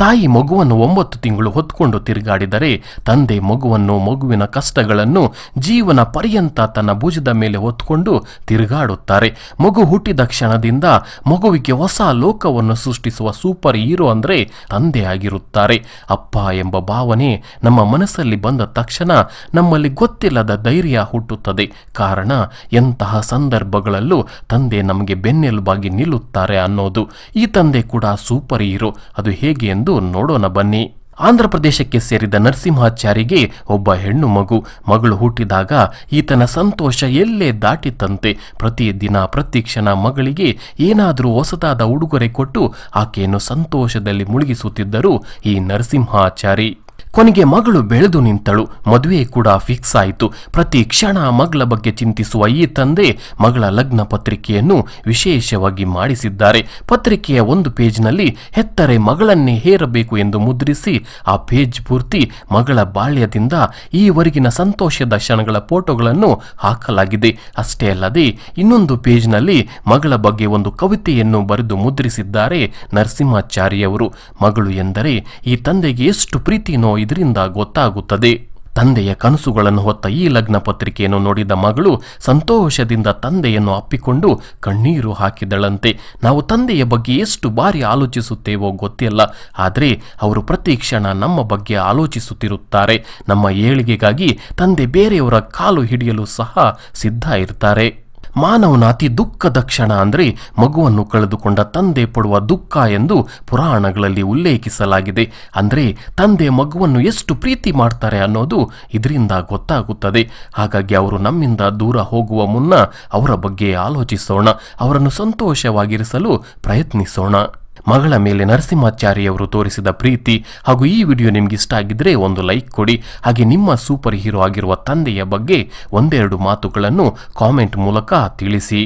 ತಾಯಿ ಮಗುವನ್ನು 9 ತಿಂಗಳು ಹೊತ್ತುಕೊಂಡು ತಿರುಗಾಡಿದರೆ ತಂದೆ ಮಗುವಿನ ಕಷ್ಟಗಳನ್ನು ಜೀವನ ಪರ್ಯಂತ ತನ್ನ ಭುಜದ ಮೇಲೆ ಹೊತ್ತುಕೊಂಡು ತಿರುಗಾಡುತ್ತಾರೆ. ಮಗು ಹುಟ್ಟಿದ ಕ್ಷಣದಿಂದ ಮಗುವಿಗೆ ಹೊಸ ಲೋಕವನ್ನು ಸೃಷ್ಟಿಸುವ ಸೂಪರ್ ಹೀರೋ ಅಂದರೆ ತಂದೆ ಆಗಿರುತ್ತಾರೆ. ಅಪ್ಪ ಎಂಬ ಭಾವನೆ ನಮ್ಮ ಮನಸ್ಸಲ್ಲಿ ಬಂದ ತಕ್ಷಣ ನಮ್ಮಲ್ಲಿ ಗೊತ್ತಿಲ್ಲದ ಧೈರ್ಯ ಹುಟ್ಟುತ್ತದೆ. ಕಾರಣ ಎಂತಹ ಸಂದರ್ಭಗಳಲ್ಲೂ ತಂದೆ ನಮಗೆ ಬೆನ್ನೆಲುಬಾಗಿ ನಿಲ್ಲುತ್ತಾರೆ ಅನ್ನೋದು. ಈ ತಂದೆ ಕೂಡ ಸೂಪರ್ ಹೀರೋ. ಅದು ಹೇಗೆ ಎಂದು ನೋಡೋಣ ಬನ್ನಿ. ಆಂಧ್ರ ಪ್ರದೇಶಕ್ಕೆ ಸೇರಿದ ನರಸಿಂಹಾಚಾರಿಗೆ ಒಬ್ಬ ಹೆಣ್ಣು ಮಗಳು ಹುಟ್ಟಿದಾಗ ಈತನ ಸಂತೋಷ ಎಲ್ಲೇ ದಾಟಿತಂತೆ. ಪ್ರತಿದಿನ ಪ್ರತಿಕ್ಷಣ ಮಗಳಿಗೆ ಏನಾದರೂ ಹೊಸದಾದ ಉಡುಗೊರೆ ಕೊಟ್ಟು ಆಕೆಯನ್ನು ಸಂತೋಷದಲ್ಲಿ ಮುಳುಗಿಸುತ್ತಿದ್ದರು ಈ ನರಸಿಂಹಾಚಾರಿ. ಕೊನೆಗೆ ಮಗಳು ಬೆಳೆದು ನಿಂತಳು, ಮದುವೆ ಕೂಡ ಫಿಕ್ಸ್ ಆಯಿತು. ಪ್ರತಿ ಕ್ಷಣ ಮಗಳ ಬಗ್ಗೆ ಚಿಂತಿಸುವ ಈ ತಂದೆ ಮಗಳ ಲಗ್ನ ಪತ್ರಿಕೆಯನ್ನು ವಿಶೇಷವಾಗಿ ಮಾಡಿಸಿದ್ದಾರೆ. ಪತ್ರಿಕೆಯ ಒಂದು ಪೇಜ್ನಲ್ಲಿ ಹೆತ್ತರೆ ಮಗಳನ್ನೇ ಹೇರಬೇಕು ಎಂದು ಮುದ್ರಿಸಿ ಆ ಪೇಜ್ ಪೂರ್ತಿ ಮಗಳ ಬಾಲ್ಯದಿಂದ ಈವರೆಗಿನ ಸಂತೋಷದ ಕ್ಷಣಗಳ ಫೋಟೋಗಳನ್ನು ಹಾಕಲಾಗಿದೆ. ಅಷ್ಟೇ ಅಲ್ಲದೆ ಇನ್ನೊಂದು ಪೇಜ್ನಲ್ಲಿ ಮಗಳ ಬಗ್ಗೆ ಒಂದು ಕವಿತೆಯನ್ನು ಬರೆದು ಮುದ್ರಿಸಿದ್ದಾರೆ ನರಸಿಂಹಾಚಾರಿಯವರು. ಮಗಳು ಎಂದರೆ ಈ ತಂದೆಗೆ ಎಷ್ಟು ಪ್ರೀತಿನೋ ಇದರಿಂದ ಗೊತ್ತಾಗುತ್ತದೆ. ತಂದೆಯ ಕನಸುಗಳನ್ನು ಹೊತ್ತ ಈ ಲಗ್ನ ಪತ್ರಿಕೆಯನ್ನು ನೋಡಿದ ಮಗಳು ಸಂತೋಷದಿಂದ ತಂದೆಯನ್ನು ಅಪ್ಪಿಕೊಂಡು ಕಣ್ಣೀರು ಹಾಕಿದಳಂತೆ. ನಾವು ತಂದೆಯ ಬಗ್ಗೆ ಎಷ್ಟು ಬಾರಿ ಆಲೋಚಿಸುತ್ತೇವೋ ಗೊತ್ತಿಲ್ಲ, ಆದರೆ ಅವರು ಪ್ರತಿ ಕ್ಷಣ ನಮ್ಮ ಬಗ್ಗೆ ಆಲೋಚಿಸುತ್ತಿರುತ್ತಾರೆ. ನಮ್ಮ ಏಳಿಗೆಗಾಗಿ ತಂದೆ ಬೇರೆಯವರ ಕಾಲು ಹಿಡಿಯಲು ಸಹ ಸಿದ್ಧ ಇರ್ತಾರೆ. ಮಾನವನ ಅತಿ ದುಃಖದ ಕ್ಷಣ ಅಂದರೆ ಮಗುವನ್ನು ಕಳೆದುಕೊಂಡ ತಂದೆ ಪಡುವ ದುಃಖ ಎಂದು ಪುರಾಣಗಳಲ್ಲಿ ಉಲ್ಲೇಖಿಸಲಾಗಿದೆ. ಅಂದರೆ ತಂದೆ ಮಗುವನ್ನು ಎಷ್ಟು ಪ್ರೀತಿ ಮಾಡ್ತಾರೆ ಅನ್ನೋದು ಇದರಿಂದ ಗೊತ್ತಾಗುತ್ತದೆ. ಹಾಗಾಗಿ ಅವರು ನಮ್ಮಿಂದ ದೂರ ಹೋಗುವ ಮುನ್ನ ಅವರ ಬಗ್ಗೆ ಆಲೋಚಿಸೋಣ, ಅವರನ್ನು ಸಂತೋಷವಾಗಿರಿಸಲು ಪ್ರಯತ್ನಿಸೋಣ. ಮಗಳ ಮೇಲೆ ನರಸಿಂಹಾಚಾರಿಯವರು ತೋರಿಸಿದ ಪ್ರೀತಿ ಹಾಗೂ ಈ ವಿಡಿಯೋ ನಿಮ್ಗೆ ಇಷ್ಟ ಆಗಿದ್ರೆ ಒಂದು ಲೈಕ್ ಕೊಡಿ. ಹಾಗೆ ನಿಮ್ಮ ಸೂಪರ್ ಹೀರೋ ಆಗಿರುವ ತಂದೆಯ ಬಗ್ಗೆ ಒಂದೆರಡು ಮಾತುಗಳನ್ನು ಕಾಮೆಂಟ್ ಮೂಲಕ ತಿಳಿಸಿ.